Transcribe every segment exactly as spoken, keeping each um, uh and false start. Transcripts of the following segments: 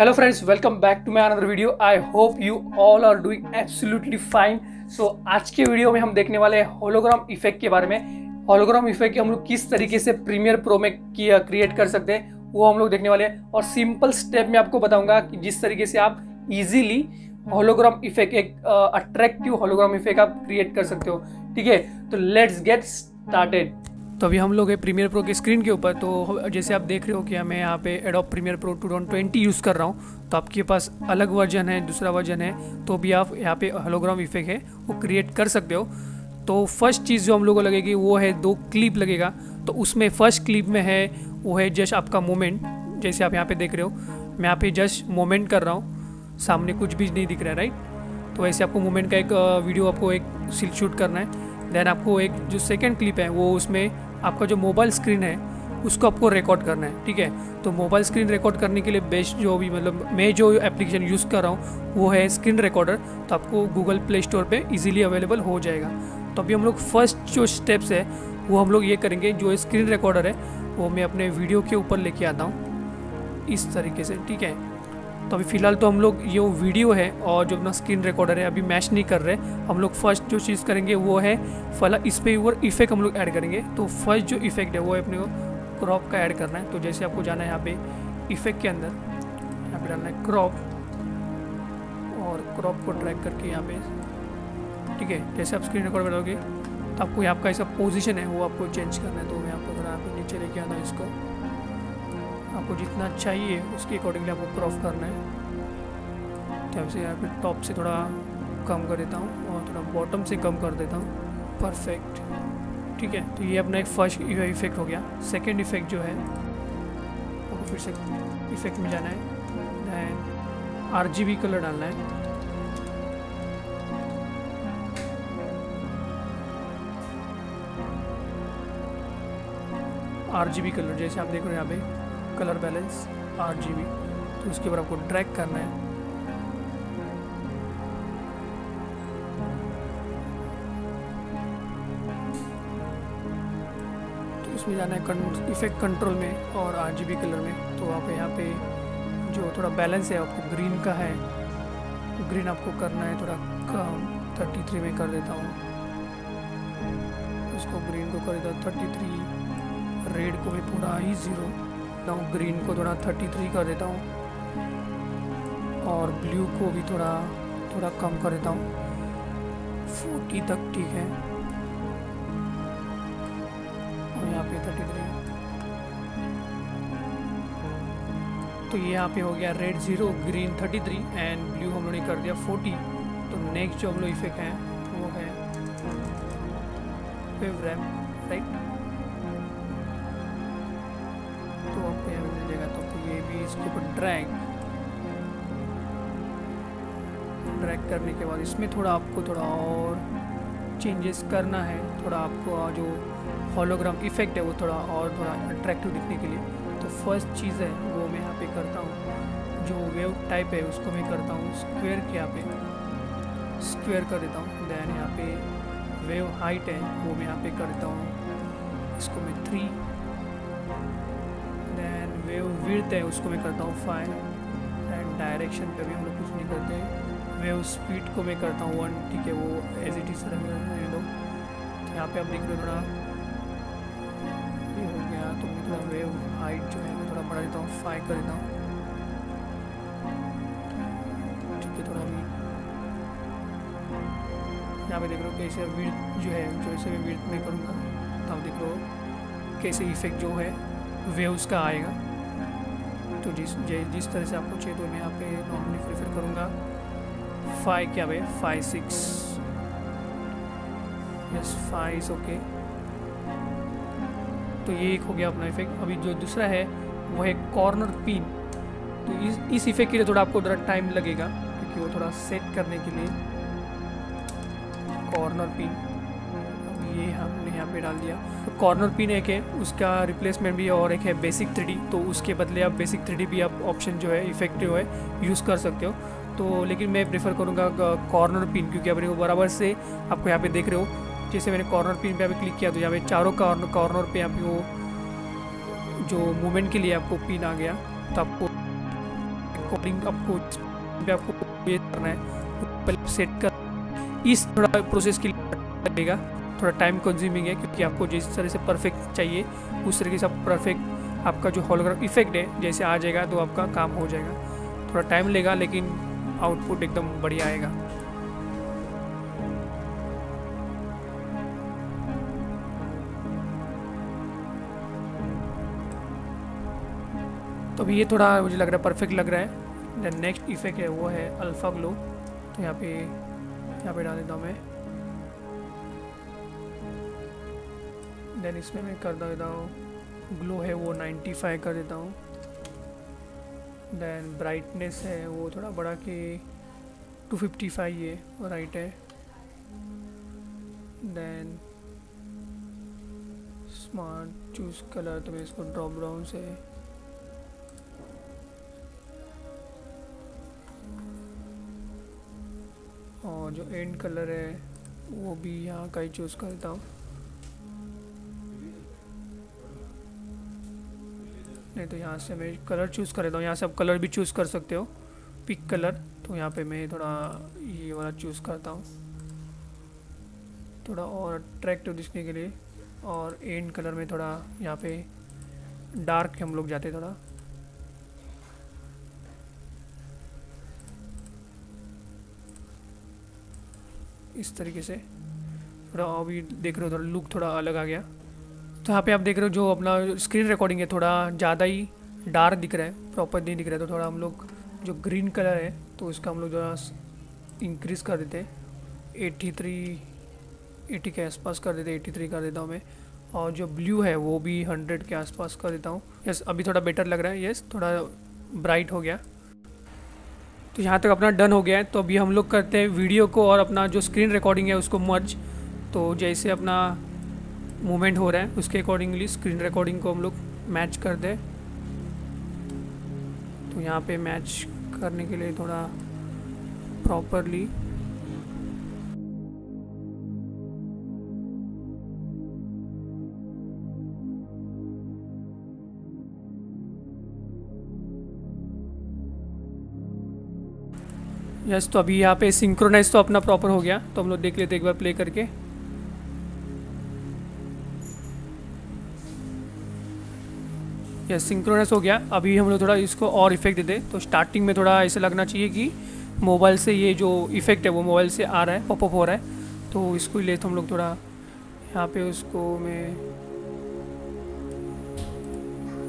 Hello friends, welcome back to my another video. I hope you all are doing absolutely fine. So आज के video में हम देखने वाले हैं होलोग्राम इफेक्ट के बारे में। होलोग्राम इफेक्ट हम लोग किस तरीके से प्रीमियर प्रो में क्रिएट कर सकते हैं वो हम लोग देखने वाले हैं, और सिंपल स्टेप में आपको बताऊंगा कि जिस तरीके से आप इजीली होलोग्राम इफेक्ट, एक अट्रैक्टिव होलोग्राम इफेक्ट आप क्रिएट कर सकते हो। ठीक है, तो लेट्स गेट स्टार्टेड। तो अभी हम लोग है प्रीमियर प्रो के स्क्रीन के ऊपर। तो जैसे आप देख रहे हो कि मैं यहाँ पे Adobe Premiere Pro two thousand twenty use कर रहा हूँ। तो आपके पास अलग वर्जन है, दूसरा वर्जन है, तो भी आप यहाँ पे होलोग्राम इफेक्ट है वो क्रिएट कर सकते हो। तो फर्स्ट चीज़ जो हम लोग को लगेगी वो है दो क्लिप लगेगा। तो उसमें फर्स्ट क्लिप में है वो है जस्ट आपका मोमेंट, जैसे आप यहाँ पर देख रहे हो मैं यहाँ पर जस्ट मोमेंट कर रहा हूँ, सामने कुछ भी नहीं दिख रहा है, राइट। तो ऐसे आपको मोमेंट का एक वीडियो आपको एक सिल्क शूट करना है। देन आपको एक जो सेकेंड क्लिप है वो उसमें आपका जो मोबाइल स्क्रीन है उसको आपको रिकॉर्ड करना है। ठीक है, तो मोबाइल स्क्रीन रिकॉर्ड करने के लिए बेस्ट जो भी मतलब मैं जो एप्लीकेशन यूज़ कर रहा हूँ वो है स्क्रीन रिकॉर्डर। तो आपको गूगल प्ले स्टोर पे इजीली अवेलेबल हो जाएगा। तो अभी हम लोग फर्स्ट जो स्टेप्स है वो हम लोग ये करेंगे, जो स्क्रीन रिकॉर्डर है वो मैं अपने वीडियो के ऊपर लेके आता हूँ इस तरीके से। ठीक है, तो अभी फ़िलहाल तो हम लोग ये वीडियो है और जो अपना स्क्रीन रिकॉर्डर है अभी मैच नहीं कर रहे। हम लोग फर्स्ट जो चीज़ करेंगे वो है फिलहाल इस पे ऊपर इफेक्ट हम लोग ऐड करेंगे। तो फर्स्ट जो इफेक्ट है वो अपने को क्रॉप का ऐड करना है। तो जैसे आपको जाना है यहाँ पे इफेक्ट के अंदर, यहाँ पे डालना है क्रॉप और क्रॉप को ड्रैग करके यहाँ पे। ठीक है, जैसे आप स्क्रीन रिकॉर्ड बनाओगे तो आपको यहाँ का ऐसा पोजिशन है वो आपको चेंज करना है। तो मैं आपको यहाँ पर नीचे लेके आना है, इसको आपको जितना चाहिए उसके अकॉर्डिंगली आपको क्रॉप करना है। तो आपसे यहाँ पे टॉप से थोड़ा कम कर देता हूँ और थोड़ा बॉटम से कम कर देता हूँ, परफेक्ट। ठीक है, तो ये अपना एक फर्स्ट इफेक्ट हो गया। सेकंड इफेक्ट जो है आपको फिर से इफेक्ट में जाना है, दैन आरजीबी कलर डालना है। आरजीबी कलर जैसे आप देख रहे हो यहाँ पे कलर बैलेंस आरजीबी, तो उसके ऊपर आपको ड्रैग करना है। तो इसमें जाना है इफेक्ट कंट्रोल में और आरजीबी कलर में। तो आप यहाँ पे जो थोड़ा बैलेंस है आपको ग्रीन का है, ग्रीन आपको करना है थोड़ा कम, थर्टी थ्री में कर देता हूँ उसको, ग्रीन को कर देता हूँ थर्टी थ्री, रेड को भी पूरा ही ज़ीरो, ग्रीन को थोड़ा थर्टी थ्री कर देता हूँ और ब्लू को भी थोड़ा थोड़ा कम कर देता हूँ फोर्टी तक। ठीक है, और यहाँ पे थर्टी थ्री। तो ये यहाँ पे हो गया red zero, green thirty three and blue हम लोगों ने कर दिया फोर्टी। तो नेक्स्ट जो हम लोग इफेक्ट है वो है वेव रैप, राइट। तो आपको यहाँ मिल जाएगा, तो आपको ये भी इसके ऊपर ड्रैग ड्रैग करने के बाद इसमें थोड़ा आपको थोड़ा और चेंजेस करना है, थोड़ा आपको जो होलोग्राम इफेक्ट है वो थोड़ा और थोड़ा अट्रैक्टिव दिखने के लिए। तो फर्स्ट चीज़ है वो मैं यहाँ पे करता हूँ, जो वेव टाइप है उसको मैं करता हूँ स्क्वेयर के, यहाँ पे स्क्वेयर कर देता हूँ। दैन यहाँ पे वेव हाइट है वो मैं यहाँ पे करता हूँ, इसको मैं थ्री। दैन वेव विड्थ है उसको मैं करता हूँ फाइव। एंड डायरेक्शन पे भी हम लोग कुछ नहीं करते, वेव स्पीड को मैं करता हूँ वन। ठीक है, वो एज इट इज रहने दो। यहाँ पे आप देख रहे हो थोड़ा ये हो गया, तो मैं थोड़ा वेव हाइट जो है मैं थोड़ा बढ़ा देता हूँ, फाइव कर देता हूँ। ठीक है, थोड़ा भी यहाँ पे देख रहे हो कैसे विड्थ जो है, जैसे मैं विड्थ में करूँगा तो आप देख रहे हो कैसे इफेक्ट जो है वेव्स का आएगा। तो जिस जिस तरह से आपको चाहिए, तो मैं यहाँ पे नॉर्मली प्रेफर करूँगा फाइव, क्या भाई five six, yes five is okay. तो ये एक हो गया अपना इफेक्ट। अभी जो दूसरा है वो है कॉर्नर पिन। तो इस इस इफेक्ट के लिए थोड़ा आपको थोड़ा टाइम लगेगा, क्योंकि वो थोड़ा सेट करने के लिए कॉर्नर पिन ये हमने यहाँ पे डाल दिया। तो कॉर्नर पिन एक है, उसका रिप्लेसमेंट भी, और एक है बेसिक थ्री डी। तो उसके बदले आप बेसिक थ्री डी भी आप ऑप्शन जो है इफेक्टिव है यूज़ कर सकते हो। तो लेकिन मैं प्रेफर करूँगा कॉर्नर पिन, क्योंकि अपने को बराबर से आपको यहाँ पे देख रहे हो, जैसे मैंने कॉर्नर पिन पे यहाँ पे क्लिक किया तो यहाँ पे चारों कॉर्नर कॉर्नर पे यहाँ पे वो जो मूवमेंट के लिए आपको पिन आ गया। तो आपको अकॉर्डिंग आपको आपको करना है पहले सेट कर। इस थोड़ा प्रोसेस के लिए लगेगा, थोड़ा टाइम कंज्यूमिंग है, क्योंकि आपको जिस तरह से परफेक्ट चाहिए उस तरीके से आप परफेक्ट आपका जो होलोग्राम इफेक्ट है जैसे आ जाएगा तो आपका काम हो जाएगा। थोड़ा टाइम लेगा लेकिन आउटपुट एकदम बढ़िया आएगा। तो अभी ये थोड़ा मुझे लग रहा है परफेक्ट लग रहा है। देन नेक्स्ट इफेक्ट है वो है अल्फा ग्लो। तो यहाँ पे यहाँ पे डाल देता हूँ मैं। देन इसमें मैं कर देता हूँ ग्लो है वो नाइन्टी फाइव कर देता हूँ। देन ब्राइटनेस है वो थोड़ा बड़ा के टू फिफ्टी फाइव ये राइट है। देन स्मार्ट चूज कलर तो मैं इसको ड्रॉप डाउन से और जो एंड कलर है वो भी यहाँ का ही चूज़ करता हूँ, नहीं तो यहाँ से मैं कलर चूज़ कर देता हूँ। यहाँ से आप कलर भी चूज़ कर सकते हो, पिक कलर। तो यहाँ पे मैं थोड़ा ये वाला चूज़ करता हूँ थोड़ा और अट्रैक्टिव दिखने के लिए। और एंड कलर में थोड़ा यहाँ पे डार्क हम लोग जाते थोड़ा। इस तरीके से थोड़ा अभी देख रहे हो थोड़ा लुक थोड़ा अलग आ गया। तो यहाँ पे आप देख रहे हो जो अपना स्क्रीन रिकॉर्डिंग है थोड़ा ज़्यादा ही डार्क दिख रहा है, प्रॉपर नहीं दिख रहा है। तो थोड़ा हम लोग जो ग्रीन कलर है तो इसका हम लोग थोड़ा इंक्रीज़ कर देते हैं, एट्टी थ्री एट्टी के आसपास कर देते एट्टी थ्री कर देता हूँ मैं। और जो ब्लू है वो भी हंड्रेड के आसपास कर देता हूँ। यस अभी थोड़ा बेटर लग रहा है। यस थोड़ा ब्राइट हो गया। तो यहाँ तक अपना डन हो गया है। तो अभी हम लोग करते हैं वीडियो को और अपना जो स्क्रीन रिकॉर्डिंग है उसको मर्ज। तो जैसे अपना मूवमेंट हो रहा है उसके अकॉर्डिंगली स्क्रीन रिकॉर्डिंग को हम लोग मैच कर दें। तो यहाँ पे मैच करने के लिए थोड़ा प्रॉपरली यस yes, तो अभी यहाँ पे सिंक्रोनाइज तो अपना प्रॉपर हो गया। तो हम लोग देख लेते एक बार प्ले करके। यस yes, सिंक्रोनाइज हो गया। अभी हम लोग थोड़ा इसको और इफेक्ट देते। तो स्टार्टिंग में थोड़ा ऐसा लगना चाहिए कि मोबाइल से ये जो इफेक्ट है वो मोबाइल से आ रहा है, पॉपअप हो रहा है। तो इसको ले तो हम लोग थोड़ा यहाँ पे उसको मैं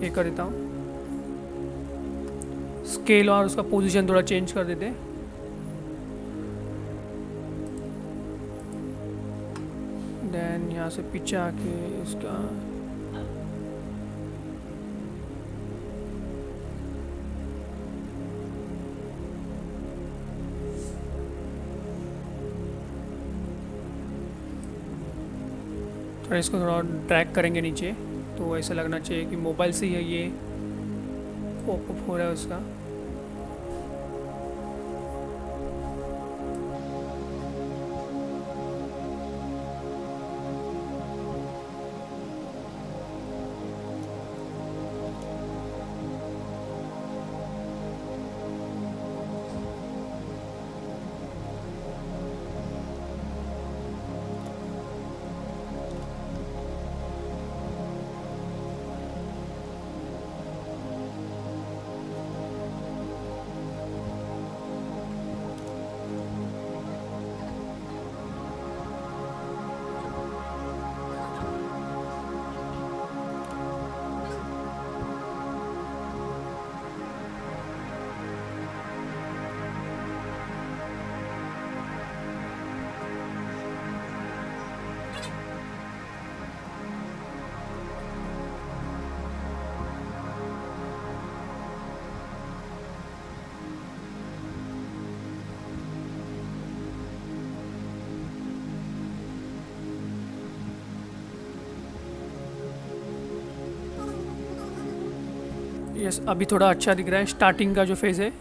ये कर देता हूँ, स्केल और उसका पोजीशन थोड़ा चेंज कर देते हैं। देन यहाँ से पीछे आके इसका थोड़ा इसको थोड़ा ड्रैग करेंगे नीचे। तो ऐसा लगना चाहिए कि मोबाइल से ही ये पॉपअप हो रहा है उसका। यस yes, अभी थोड़ा अच्छा दिख रहा है स्टार्टिंग का जो फेज़ है।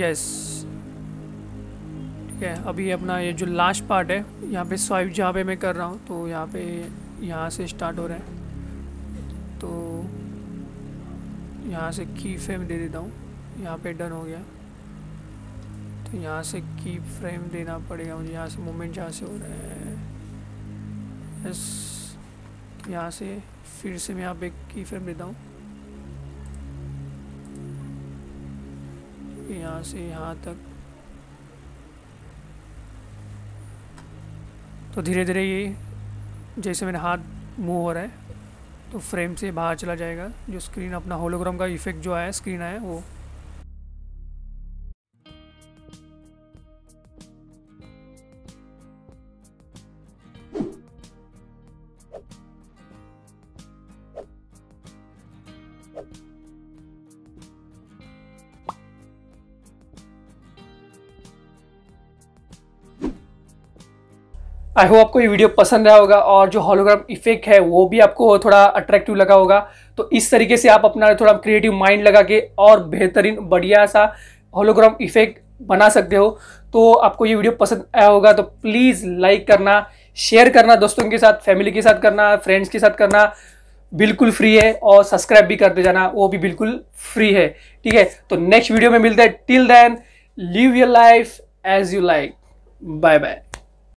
यस ठीक है। अभी अपना ये जो लास्ट पार्ट है यहाँ पे स्वाइप जहाँ पे मैं कर रहा हूँ तो यहाँ पे यहाँ से स्टार्ट हो रहा है। तो यहाँ से की फ्रेम दे देता हूँ। यहाँ पे डन हो गया, तो यहाँ से की फ्रेम देना पड़ेगा मुझे। यहाँ से मूवमेंट जहाँ से हो रहा है, यस, यहाँ से फिर से मैं यहाँ पे की फ्रेम देता हूँ। यहाँ से यहाँ तक, तो धीरे धीरे ये जैसे मेरा हाथ मूव हो रहा है तो फ्रेम से बाहर चला जाएगा। जो स्क्रीन अपना होलोग्राम का इफेक्ट जो आया स्क्रीन आया वो। आई होप आपको ये वीडियो पसंद आया होगा और जो हॉलोग्राम इफेक्ट है वो भी आपको थोड़ा अट्रैक्टिव लगा होगा। तो इस तरीके से आप अपना थोड़ा क्रिएटिव माइंड लगा के और बेहतरीन बढ़िया सा हॉलोग्राम इफेक्ट बना सकते हो। तो आपको ये वीडियो पसंद आया होगा तो प्लीज़ लाइक करना, शेयर करना, दोस्तों के साथ, फैमिली के साथ करना, फ्रेंड्स के साथ करना, बिल्कुल फ्री है। और सब्सक्राइब भी करते जाना, वो भी बिल्कुल फ्री है। ठीक है, तो नेक्स्ट वीडियो में मिलते हैं। Till then, live your life as you like. Bye bye.